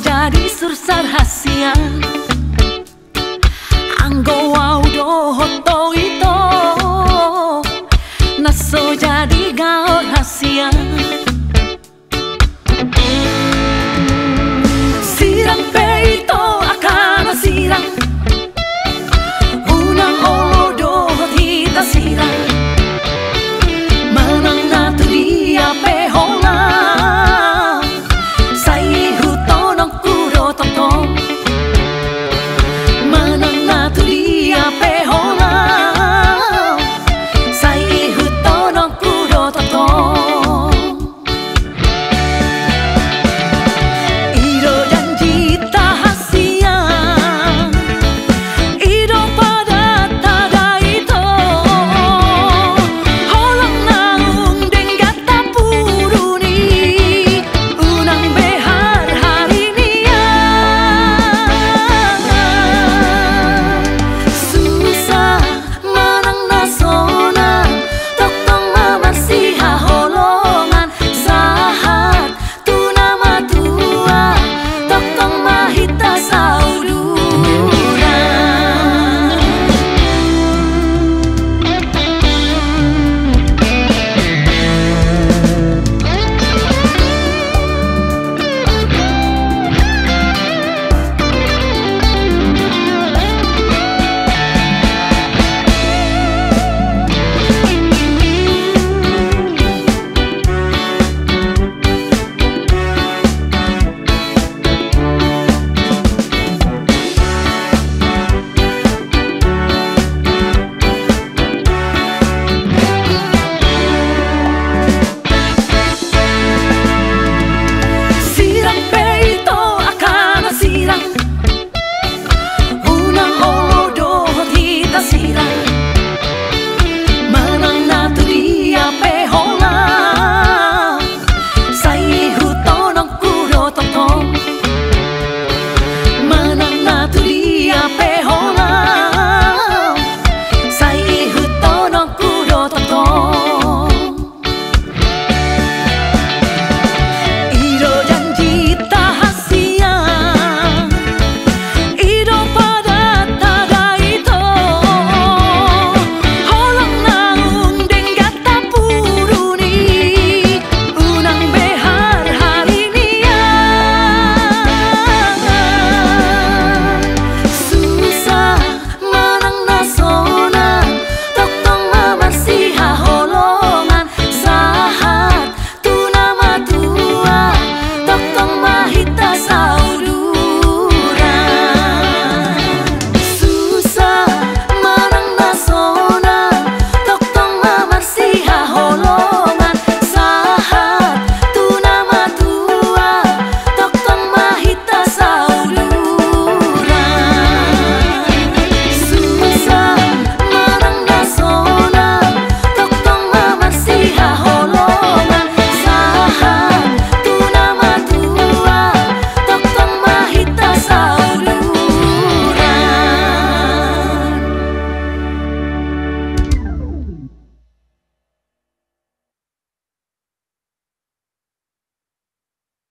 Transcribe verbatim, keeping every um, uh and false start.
Jadi sursar rahasia anggo wau doho to ito naso jadi gaor rahasia.